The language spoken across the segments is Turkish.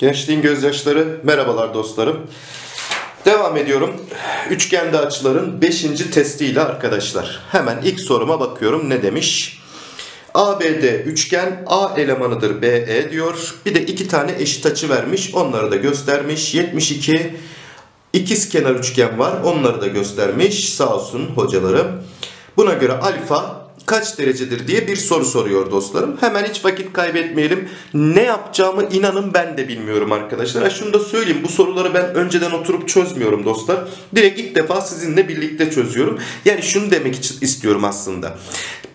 Gençliğin gözyaşları. Merhabalar dostlarım. Devam ediyorum. Üçgende açıların 5. testiyle arkadaşlar. Hemen ilk soruma bakıyorum. Ne demiş? ABD üçgen, A elemanıdır BE diyor. Bir de iki tane eşit açı vermiş. Onları da göstermiş. 72 ikizkenar üçgen var. Onları da göstermiş. Sağ olsun hocalarım. Buna göre alfa kaç derecedir diye bir soru soruyor dostlarım. Hemen hiç vakit kaybetmeyelim. Ne yapacağımı inanın ben de bilmiyorum arkadaşlar. Şunu da söyleyeyim. Bu soruları ben önceden oturup çözmüyorum dostlar. Direkt ilk defa sizinle birlikte çözüyorum. Yani şunu demek için istiyorum aslında.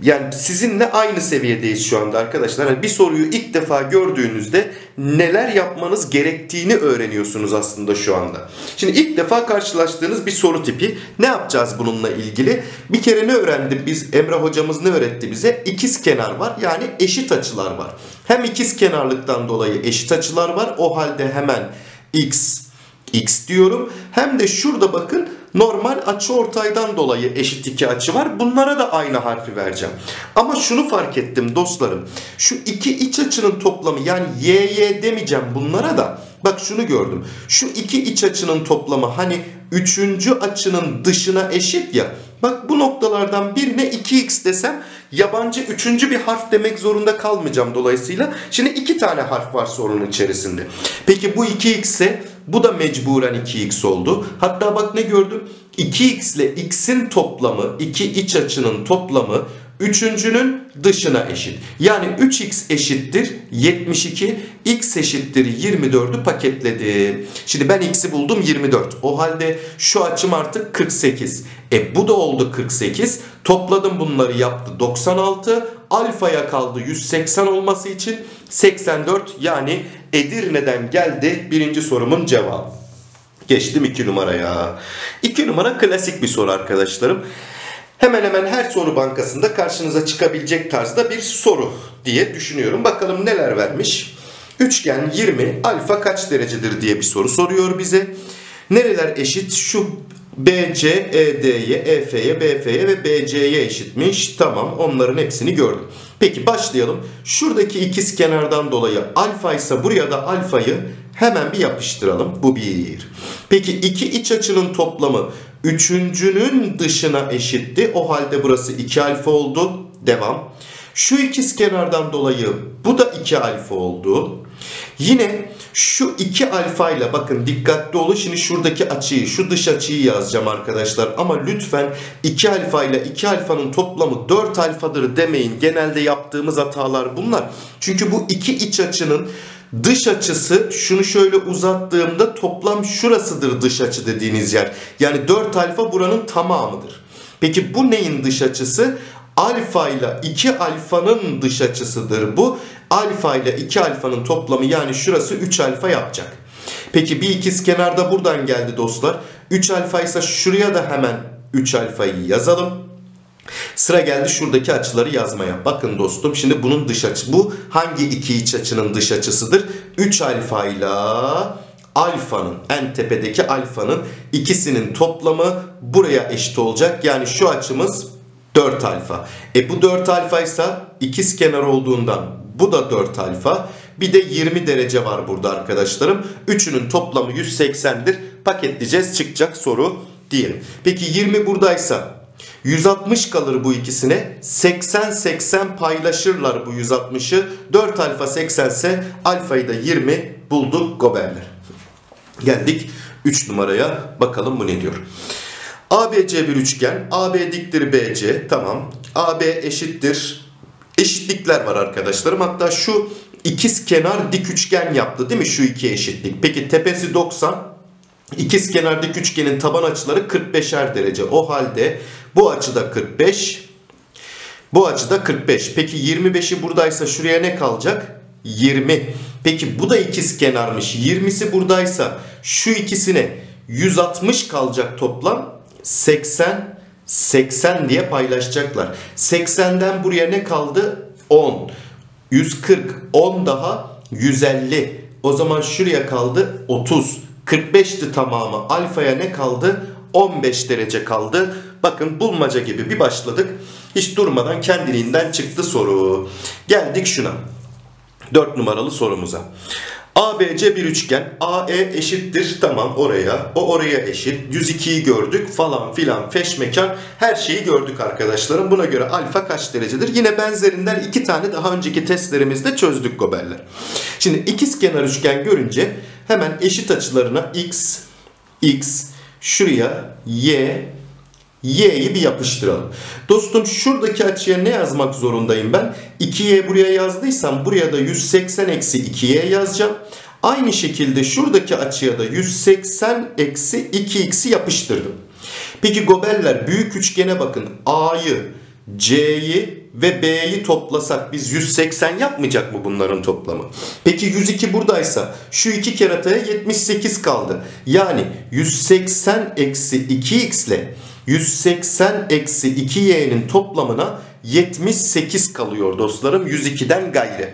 Yani sizinle aynı seviyedeyiz şu anda arkadaşlar. Yani bir soruyu ilk defa gördüğünüzde neler yapmanız gerektiğini öğreniyorsunuz aslında şu anda. Şimdi ilk defa karşılaştığınız bir soru tipi. Ne yapacağız bununla ilgili? Bir kere ne öğrendik biz? Emrah hocamız ne öğretti bize? İkiz kenar var. Yani eşit açılar var. Hem ikiz kenarlıktan dolayı eşit açılar var. O halde hemen x diyorum. Hem de şurada bakın. Normal açıortaydan dolayı eşit iki açı var. Bunlara da aynı harfi vereceğim. Ama şunu fark ettim dostlarım. Şu iki iç açının toplamı, yani y demeyeceğim bunlara da. Bak şunu gördüm. Şu iki iç açının toplamı hani üçüncü açının dışına eşit ya. Bak bu noktalardan birine 2x desem yabancı üçüncü bir harf demek zorunda kalmayacağım dolayısıyla. Şimdi iki tane harf var sorunun içerisinde. Peki bu 2x ise bu da mecburen 2x oldu. Hatta bak ne gördüm? 2x ile x'in toplamı, iki iç açının toplamı üçüncünün dışına eşit. Yani 3x eşittir 72, x eşittir 24'ü paketledim. Şimdi ben x'i buldum 24. O halde şu açım artık 48. Bu da oldu 48. Topladım bunları yaptı 96. Alfaya kaldı 180 olması için 84, yani Edirne'den geldi birinci sorumun cevabı. Geçtim 2 numaraya. 2 numara klasik bir soru arkadaşlarım. Hemen hemen her soru bankasında karşınıza çıkabilecek tarzda bir soru diye düşünüyorum. Bakalım neler vermiş. Üçgen 20, alfa kaç derecedir diye bir soru soruyor bize. Nereler eşit? Şu BC, ED'ye, EF'ye, BF'ye ve BC'ye eşitmiş. Tamam, onların hepsini gördüm. Peki başlayalım. Şuradaki ikiz kenardan dolayı alfa ise buraya da alfayı hemen bir yapıştıralım. Bu bir. Peki iki iç açının toplamı üçüncünün dışına eşitti. O halde burası 2 alfa oldu. Devam. Şu ikiz kenardan dolayı bu da 2 alfa oldu. Yine şu 2 alfa ile bakın dikkatli olun. Şimdi şuradaki açıyı, şu dış açıyı yazacağım arkadaşlar. Ama lütfen 2 alfa ile 2 alfanın toplamı 4 alfadır demeyin. Genelde yaptığımız hatalar bunlar. Çünkü bu iki iç açının dış açısı, şunu şöyle uzattığımda toplam şurasıdır dış açı dediğiniz yer. Yani 4 alfa buranın tamamıdır. Peki bu neyin dış açısı? Alfa ile 2 alfanın dış açısıdır bu. Alfa ile 2 alfanın toplamı, yani şurası 3 alfa yapacak. Peki bir ikiz kenarda buradan geldi dostlar. 3 alfa ise şuraya da hemen 3 alfayı yazalım. Sıra geldi şuradaki açıları yazmaya. Bakın dostum, şimdi bunun dış açı, bu hangi iki iç açının dış açısıdır? 3 alfa ile alfanın, en tepedeki alfanın ikisinin toplamı buraya eşit olacak. Yani şu açımız 4 alfa. Bu 4 alfa ise ikiz kenar olduğundan bu da 4 alfa. Bir de 20 derece var burada arkadaşlarım. Üçünün toplamı 180'dir. Paketleyeceğiz, çıkacak soru diyelim. Peki 20 buradaysa 160 kalır bu ikisine. 80-80 paylaşırlar bu 160'ı. 4 alfa 80 ise alfayı da 20 bulduk goberler. Geldik 3 numaraya. Bakalım bu ne diyor. ABC bir üçgen. AB diktir BC. Tamam. AB eşittir. Eşitlikler var arkadaşlarım. Hatta şu ikiz kenar dik üçgen yaptı değil mi? Şu iki eşitlik. Peki tepesi 90. İkiz kenar dik üçgenin taban açıları 45'er derece. O halde bu açıda 45. Bu açıda 45. Peki 25'i buradaysa şuraya ne kalacak? 20. Peki bu da ikiz kenarmış. 20'si buradaysa şu ikisine 160 kalacak toplam. 80, 80 diye paylaşacaklar. 80'den buraya ne kaldı? 10. 140. 10 daha 150. O zaman şuraya kaldı 30. 45'ti tamamı. Alfaya ne kaldı? 15 derece kaldı. Bakın bulmaca gibi bir başladık. Hiç durmadan kendiliğinden çıktı soru. Geldik şuna. 4 numaralı sorumuza. ABC bir üçgen. AE eşittir. Tamam oraya. O oraya eşit. 102'yi gördük falan filan feşmekan. Her şeyi gördük arkadaşlarım. Buna göre alfa kaç derecedir? Yine benzerinden iki tane daha önceki testlerimizde çözdük goberler. Şimdi ikizkenar üçgen görünce hemen eşit açılarına x, x, şuraya y, y'yi bir yapıştıralım. Dostum şuradaki açıya ne yazmak zorundayım ben? 2y buraya yazdıysam buraya da 180-2y yazacağım. Aynı şekilde şuradaki açıya da 180-2x'i yapıştırdım. Peki goberler büyük üçgene bakın. A'yı, C'yi ve B'yi toplasak biz 180 yapmayacak mı bunların toplamı? Peki 102 buradaysa şu iki kerataya 78 kaldı. Yani 180-2x ile 180-2y'nin toplamına 78 kalıyor dostlarım. 102'den gayrı.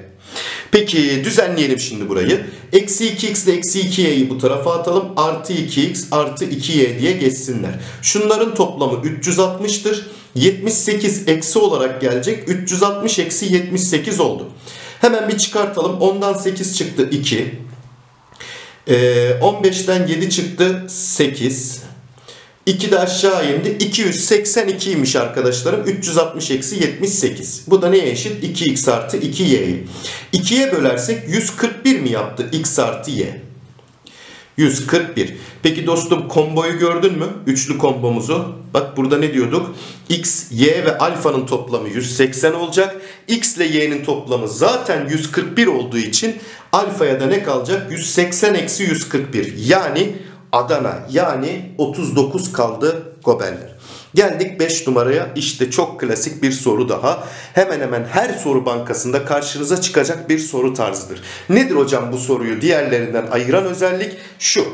Peki düzenleyelim şimdi burayı. Eksi 2x ile eksi 2y'yi bu tarafa atalım. Artı 2x artı 2y diye geçsinler. Şunların toplamı 360'tır. 78 eksi olarak gelecek. 360 eksi 78 oldu. Hemen bir çıkartalım. 10'dan 8 çıktı 2. 15'ten 7 çıktı 8. 2 de aşağı indi. 282'ymiş arkadaşlarım. 360-78. Bu da neye eşit? 2x artı 2y'yi. 2'ye bölersek 141 mi yaptı? X artı y. 141. Peki dostum komboyu gördün mü? Üçlü kombomuzu. Bak burada ne diyorduk? X, y ve alfanın toplamı 180 olacak. X ile y'nin toplamı zaten 141 olduğu için alfaya da ne kalacak? 180-141. Yani Adana, yani 39 kaldı goberler. Geldik 5 numaraya. İşte çok klasik bir soru daha. Hemen hemen her soru bankasında karşınıza çıkacak bir soru tarzıdır. Nedir hocam bu soruyu diğerlerinden ayıran özellik? Şu.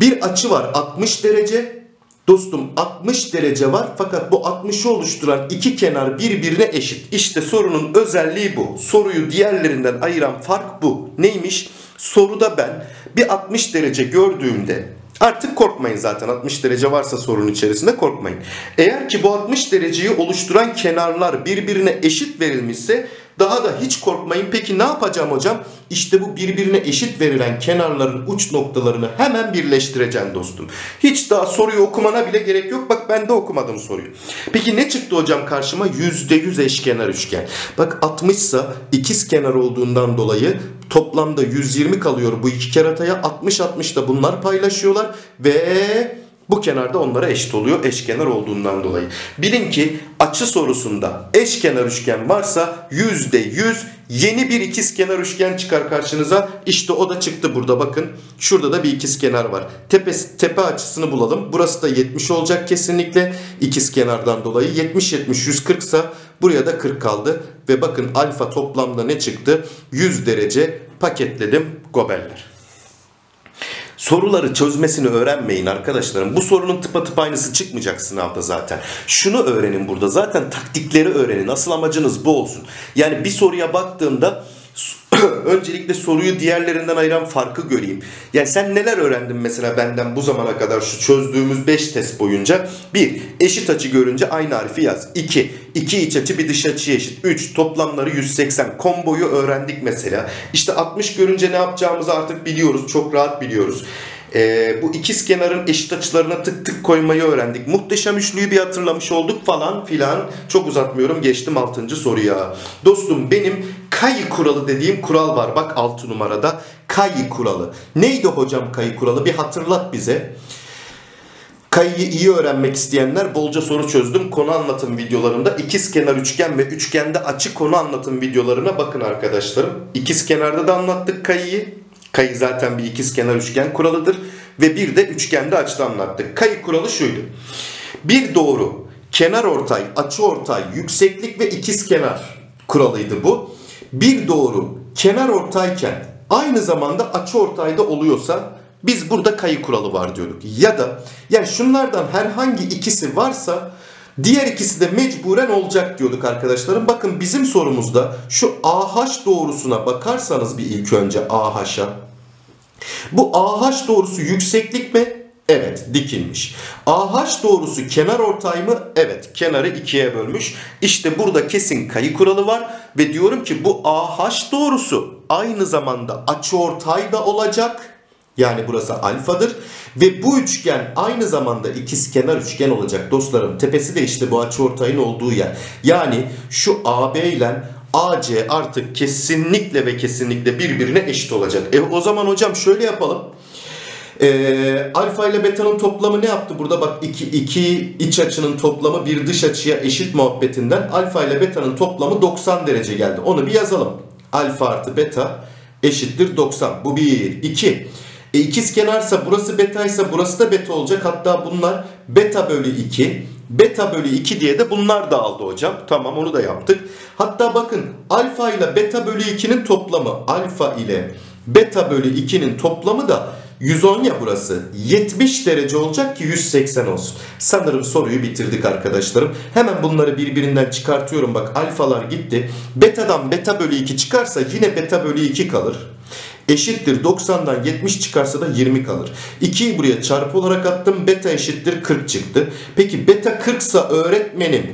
Bir açı var 60 derece. Dostum 60 derece var fakat bu 60'ı oluşturan iki kenar birbirine eşit. İşte sorunun özelliği bu. Soruyu diğerlerinden ayıran fark bu. Neymiş? Soruda ben bir 60 derece gördüğümde, artık korkmayın, zaten 60 derece varsa sorunun içerisinde korkmayın. Eğer ki bu 60 dereceyi oluşturan kenarlar birbirine eşit verilmişse daha da hiç korkmayın. Peki ne yapacağım hocam? İşte bu birbirine eşit verilen kenarların uç noktalarını hemen birleştireceğim dostum. Hiç daha soruyu okumana bile gerek yok. Bak ben de okumadım soruyu. Peki ne çıktı hocam karşıma? %100 eşkenar üçgen. Bak 60'sa ikizkenar olduğundan dolayı toplamda 120 kalıyor bu iki kerataya. 60-60 da bunlar paylaşıyorlar ve bu kenarda onlara eşit oluyor eşkenar olduğundan dolayı. Bilin ki açı sorusunda eşkenar üçgen varsa %100 yeni bir ikizkenar üçgen çıkar karşınıza. İşte o da çıktı burada bakın. Şurada da bir ikizkenar var. Tepe açısını bulalım. Burası da 70 olacak kesinlikle. İkizkenardan dolayı 70-70-140 ise buraya da 40 kaldı. Ve bakın alfa toplamda ne çıktı? 100 derece paketledim goberler. Soruları çözmesini öğrenmeyin arkadaşlarım. Bu sorunun tıpatıp aynısı çıkmayacak sınavda zaten. Şunu öğrenin burada. Zaten taktikleri öğrenin. Asıl amacınız bu olsun. Yani bir soruya baktığımda öncelikle soruyu diğerlerinden ayıran farkı göreyim. Yani sen neler öğrendin mesela benden bu zamana kadar şu çözdüğümüz 5 test boyunca? 1. Eşit açı görünce aynı harfi yaz. 2. 2 iç açı bir dış açı eşit. 3. Toplamları 180. Komboyu öğrendik mesela. İşte 60 görünce ne yapacağımızı artık biliyoruz. Çok rahat biliyoruz. Bu ikizkenarın eşit açılarına tık tık koymayı öğrendik. Muhteşem üçlüyü bir hatırlamış olduk falan filan. Çok uzatmıyorum, geçtim 6. soruya. Dostum benim kayı kuralı dediğim kural var. Bak 6 numarada kayı kuralı. Neydi hocam kayı kuralı? Bir hatırlat bize. Kayı'yı iyi öğrenmek isteyenler, bolca soru çözdüm konu anlatım videolarımda. İkizkenar üçgen ve üçgende açı konu anlatım videolarına bakın arkadaşlarım. İkizkenarda da anlattık kayı'yı. Kayı zaten bir ikizkenar üçgen kuralıdır. Ve bir de üçgende açı anlattık. Kayı kuralı şuydu. Bir doğru, kenarortay, açıortay, yükseklik ve ikizkenar kuralıydı bu. Bir doğru kenarortayken aynı zamanda açıortayda oluyorsa biz burada kayı kuralı var diyorduk. Ya da yani şunlardan herhangi ikisi varsa diğer ikisi de mecburen olacak diyorduk arkadaşlarım. Bakın bizim sorumuzda şu AH doğrusuna bakarsanız bir ilk önce AH'a. Bu AH doğrusu yükseklik mi? Evet, dikilmiş. AH doğrusu kenar ortay mı? Evet, kenarı 2'ye bölmüş. İşte burada kesin kayı kuralı var ve diyorum ki bu AH doğrusu aynı zamanda açıortay da olacak. Yani burası alfadır. Ve bu üçgen aynı zamanda ikizkenar üçgen olacak dostlarım. Tepesi de işte bu açıortayın olduğu yer. Yani şu AB ile AC artık kesinlikle ve kesinlikle birbirine eşit olacak. O zaman hocam şöyle yapalım. Alfa ile beta'nın toplamı ne yaptı? Burada bak iki iç açının toplamı bir dış açıya eşit muhabbetinden alfa ile beta'nın toplamı 90 derece geldi. Onu bir yazalım. Alfa artı beta eşittir 90. Bu 1. 2. İkizkenarsa burası betaysa burası da beta olacak. Hatta bunlar beta bölü 2. Beta bölü 2 diye de bunlar dağıldı hocam. Tamam, onu da yaptık. Hatta bakın alfa ile beta bölü 2'nin toplamı, alfa ile beta bölü 2'nin toplamı da 110 ya burası. 70 derece olacak ki 180 olsun. Sanırım soruyu bitirdik arkadaşlarım. Hemen bunları birbirinden çıkartıyorum. Bak alfalar gitti. Betadan beta bölü 2 çıkarsa yine beta bölü 2 kalır. Eşittir 90'dan 70 çıkarsa da 20 kalır. 2'yi buraya çarpı olarak attım. Beta eşittir 40 çıktı. Peki beta 40 ise öğretmenim,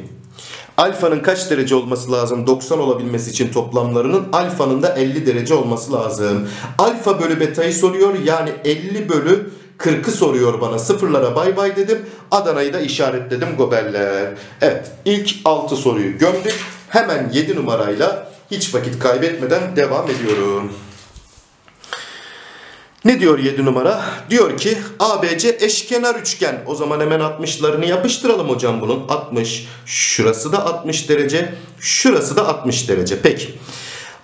alfanın kaç derece olması lazım? 90 olabilmesi için toplamlarının alfanın da 50 derece olması lazım. Alfa bölü beta'yı soruyor. Yani 50 bölü 40'ı soruyor bana. Sıfırlara bay bay dedim. Adana'yı da işaretledim goberler. Evet, ilk 6 soruyu gömdük. Hemen 7 numarayla hiç vakit kaybetmeden devam ediyorum. Ne diyor 7 numara? Diyor ki ABC eşkenar üçgen. O zaman hemen 60'larını yapıştıralım hocam bunun. 60. Şurası da 60 derece. Şurası da 60 derece. Peki.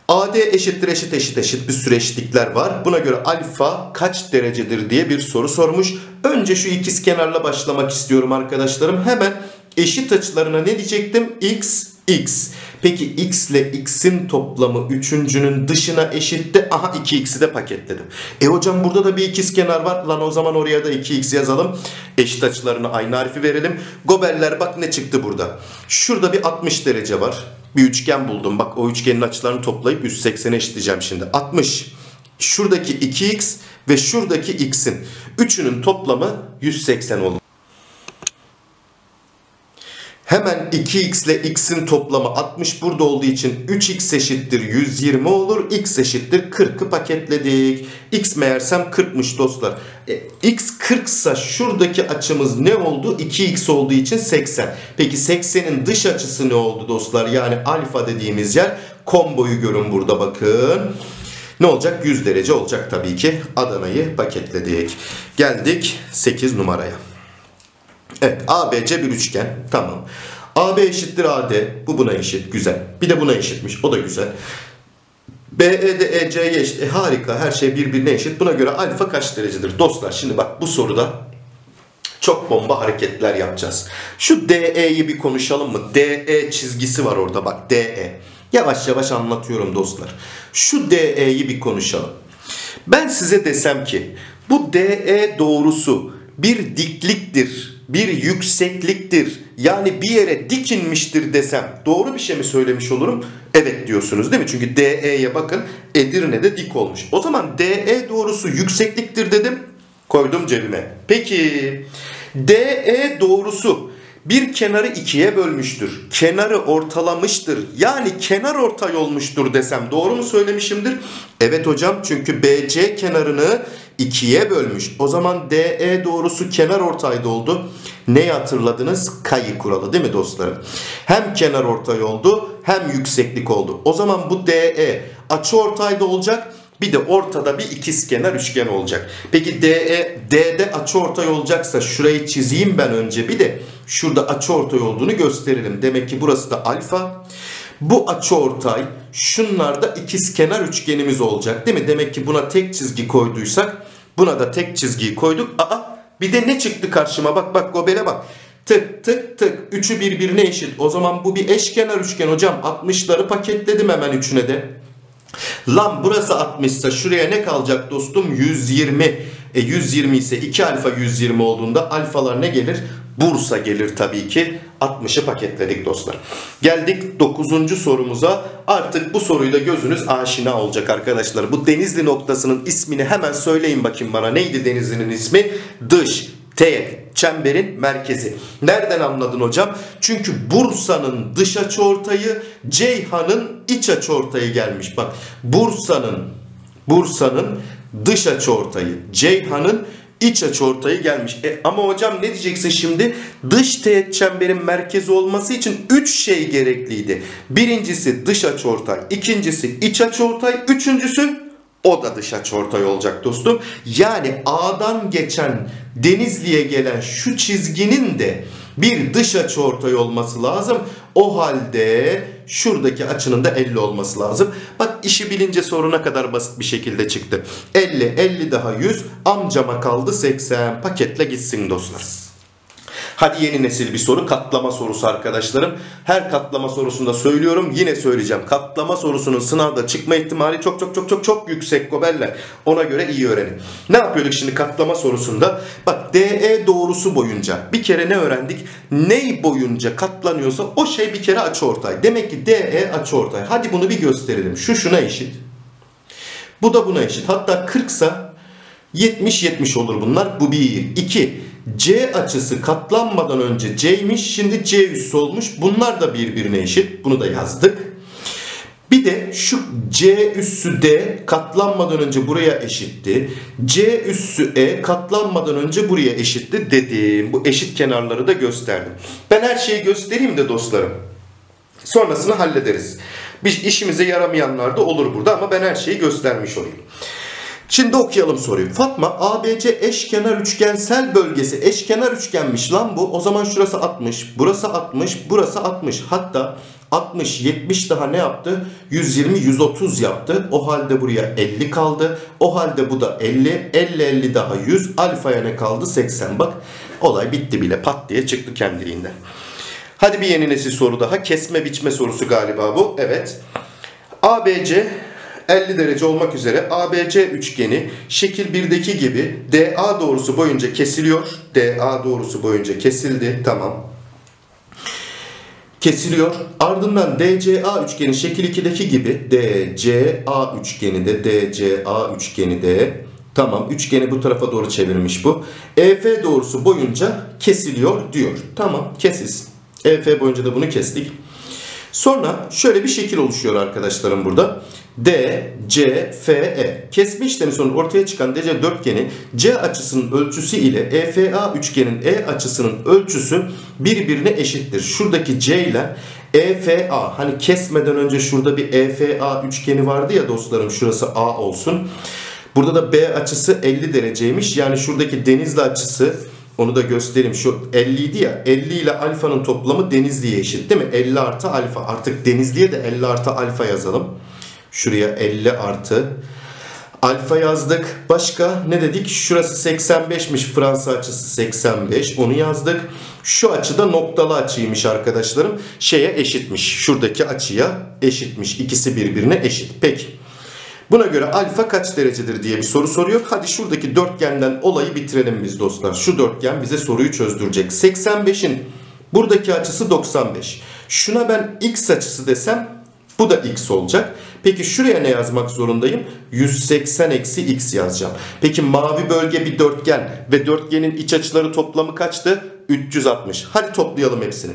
AD eşittir eşit bir sürü eşitlikler var. Buna göre alfa kaç derecedir diye bir soru sormuş. Önce şu ikizkenarla başlamak istiyorum arkadaşlarım. Hemen eşit açılarına ne diyecektim? X, X. Peki x ile x'in toplamı üçüncünün dışına eşitti. Aha 2x'i de paketledim. Hocam burada da bir ikizkenar var. Lan o zaman oraya da 2x yazalım. Eşit açılarına aynı harfi verelim. Goberler bak ne çıktı burada. Şurada bir 60 derece var. Bir üçgen buldum. Bak o üçgenin açılarını toplayıp 180'e eşitleyeceğim şimdi. 60. Şuradaki 2x ve şuradaki x'in. Üçünün toplamı 180 oldu. Hemen 2x ile x'in toplamı 60 burada olduğu için 3x eşittir 120 olur. X eşittir 40'ı paketledik. X meğersem 40'mış dostlar. X 40 ise şuradaki açımız ne oldu? 2x olduğu için 80. Peki 80'in dış açısı ne oldu dostlar? Yani alfa dediğimiz yer. Komboyu görün burada bakın. Ne olacak? 100 derece olacak tabii ki. Adana'yı paketledik. Geldik 8 numaraya. Evet, ABC bir üçgen. Tamam. AB eşittir AD. Bu buna eşit. Güzel. Bir de buna eşitmiş. O da güzel. BE de EC'ye eşit. Harika. Her şey birbirine eşit. Buna göre alfa kaç derecedir? Dostlar şimdi bak bu soruda çok bomba hareketler yapacağız. Şu DE'yi bir konuşalım mı? DE çizgisi var orada. Bak DE. Yavaş yavaş anlatıyorum dostlar. Şu DE'yi bir konuşalım. Ben size desem ki bu DE doğrusu bir dikliktir. Bir yüksekliktir. Yani bir yere dik inmiştir desem doğru bir şey mi söylemiş olurum? Evet diyorsunuz değil mi? Çünkü DE'ye bakın Edirne'de dik olmuş. O zaman DE doğrusu yüksekliktir dedim. Koydum cebime. Peki DE doğrusu bir kenarı ikiye bölmüştür. Kenarı ortalamıştır. Yani kenar ortay olmuştur desem doğru mu söylemişimdir? Evet hocam, çünkü BC kenarını ikiye bölmüş. O zaman DE doğrusu kenar ortayda oldu. Neyi hatırladınız? Kayı kuralı değil mi dostlarım? Hem kenar ortay oldu hem yükseklik oldu. O zaman bu DE açıortayda olacak. Bir de ortada bir ikizkenar üçgen olacak. Peki D'de açıortay olacaksa şurayı çizeyim ben önce bir de. Şurada açıortay olduğunu gösterelim. Demek ki burası da alfa. Bu açıortay, şunlarda ikizkenar üçgenimiz olacak değil mi? Demek ki buna tek çizgi koyduysak buna da tek çizgiyi koyduk. Aa, bir de ne çıktı karşıma? Bak bak gobele bak. Tık tık tık. Üçü birbirine eşit. O zaman bu bir eşkenar üçgen hocam. 60'ları paketledim hemen üçüne de. Lan burası 60'sa şuraya ne kalacak dostum? 120. 120 ise 2 alfa 120 olduğunda alfalar ne gelir? Bursa gelir tabii ki. 60'ı paketledik dostlar. Geldik 9. sorumuza. Artık bu soruyla gözünüz aşina olacak arkadaşlar. Bu Denizli noktasının ismini hemen söyleyin bakayım bana. Neydi Denizli'nin ismi? Dış Teğet, çemberin merkezi. Nereden anladın hocam? Çünkü Bursa'nın dış açıortayı, Ceyhan'ın iç açıortayı gelmiş. Bak, Bursa'nın dış açıortayı, Ceyhan'ın iç açıortayı gelmiş. Ama hocam ne diyeceksin şimdi? Dış teğet çemberin merkezi olması için 3 şey gerekliydi. Birincisi dış açıortay, ikincisi iç açıortay, üçüncüsü o da dış açıortay olacak dostum. Yani A'dan geçen Denizli'ye gelen şu çizginin de bir dış açıortay olması lazım. O halde şuradaki açının da 50 olması lazım. Bak, işi bilince soruna kadar basit bir şekilde çıktı. 50, 50 daha 100, amcama kaldı 80. Paketle gitsin dostlar. Hadi yeni nesil bir soru, katlama sorusu arkadaşlarım. Her katlama sorusunda söylüyorum, yine söyleyeceğim. Katlama sorusunun sınavda çıkma ihtimali çok yüksek goberler. Ona göre iyi öğrenin. Ne yapıyorduk şimdi katlama sorusunda? Bak, DE doğrusu boyunca bir kere ne öğrendik? Ney boyunca katlanıyorsa o şey bir kere açıortay. Demek ki DE açıortay. Hadi bunu bir gösterelim. Şu şuna eşit. Bu da buna eşit. Hatta 40 ise 70-70 olur bunlar. Bu bir. 2. C açısı katlanmadan önce C'ymiş. Şimdi C üssü olmuş. Bunlar da birbirine eşit. Bunu da yazdık. Bir de şu C üssü D katlanmadan önce buraya eşitti. C üssü E katlanmadan önce buraya eşitti dedim. Bu eşit kenarları da gösterdim. Ben her şeyi göstereyim de dostlarım. Sonrasını hallederiz. Bir işimize yaramayanlar da olur burada ama ben her şeyi göstermiş olayım. Şimdi okuyalım soruyu. Fatma, ABC eşkenar üçgensel bölgesi. Eşkenar üçgenmiş lan bu. O zaman şurası 60, burası 60, burası 60. Hatta 60, 70 daha ne yaptı? 120, 130 yaptı. O halde buraya 50 kaldı. O halde bu da 50. 50, 50 daha 100. Alfaya ne kaldı? 80. Bak, olay bitti bile. Pat diye çıktı kendiliğinden. Hadi bir yeni nesil soru daha. Kesme biçme sorusu galiba bu. Evet. ABC 50 derece olmak üzere ABC üçgeni şekil 1'deki gibi DA doğrusu boyunca kesiliyor. DA doğrusu boyunca kesildi. Tamam. Kesiliyor. Ardından DCA üçgeni şekil 2'deki gibi DCA üçgeni de tamam. Üçgeni bu tarafa doğru çevirmiş bu. EF doğrusu boyunca kesiliyor diyor. Tamam, kesilsin. EF boyunca da bunu kestik. Sonra şöyle bir şekil oluşuyor arkadaşlarım burada. DCFE. Kesme işlemi sonra ortaya çıkan DC dörtgeni C açısının ölçüsü ile EFA üçgenin E açısının ölçüsü birbirine eşittir. Şuradaki C ile EFA, hani kesmeden önce şurada bir EFA üçgeni vardı ya dostlarım, şurası A olsun. Burada da B açısı 50 dereceymiş. Yani şuradaki Denizli açısı, onu da göstereyim. Şu 50 idi ya. 50 ile alfanın toplamı Denizli'ye eşit değil mi? 50 artı alfa. Artık Denizli'ye de 50 artı alfa yazalım. Şuraya 50 artı alfa yazdık. Başka ne dedik? Şurası 85'miş. Fransa açısı 85. Onu yazdık. Şu açıda noktalı açıymış arkadaşlarım. Şeye eşitmiş. Şuradaki açıya eşitmiş. İkisi birbirine eşit. Peki. Buna göre alfa kaç derecedir diye bir soru soruyor. Hadi şuradaki dörtgenden olayı bitirelim biz dostlar. Şu dörtgen bize soruyu çözdürecek. 85'in buradaki açısı 95. Şuna ben x açısı desem bu da x olacak. Peki şuraya ne yazmak zorundayım? 180 eksi x yazacağım. Peki mavi bölge bir dörtgen ve dörtgenin iç açıları toplamı kaçtı? 360. Hadi toplayalım hepsini.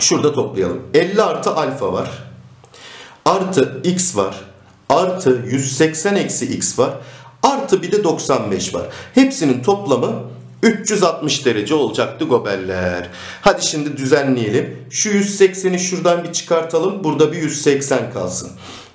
Şurada toplayalım. 50 artı alfa var. Artı x var. Artı 180 eksi x var. Artı bir de 95 var. Hepsinin toplamı 360 derece olacaktı goberler. Hadi şimdi düzenleyelim. Şu 180'i şuradan bir çıkartalım. Burada bir 180 kalsın.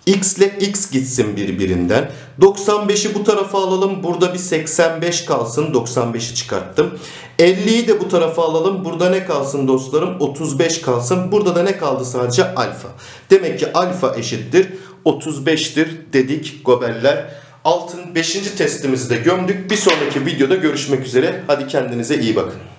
X ile x gitsin birbirinden. 95'i bu tarafa alalım. Burada bir 85 kalsın. 95'i çıkarttım. 50'yi de bu tarafa alalım. Burada ne kalsın dostlarım? 35 kalsın. Burada da ne kaldı? Sadece alfa. Demek ki alfa eşittir 35'tir dedik goberler. Altın 5. testimizi de gömdük. Bir sonraki videoda görüşmek üzere. Hadi kendinize iyi bakın.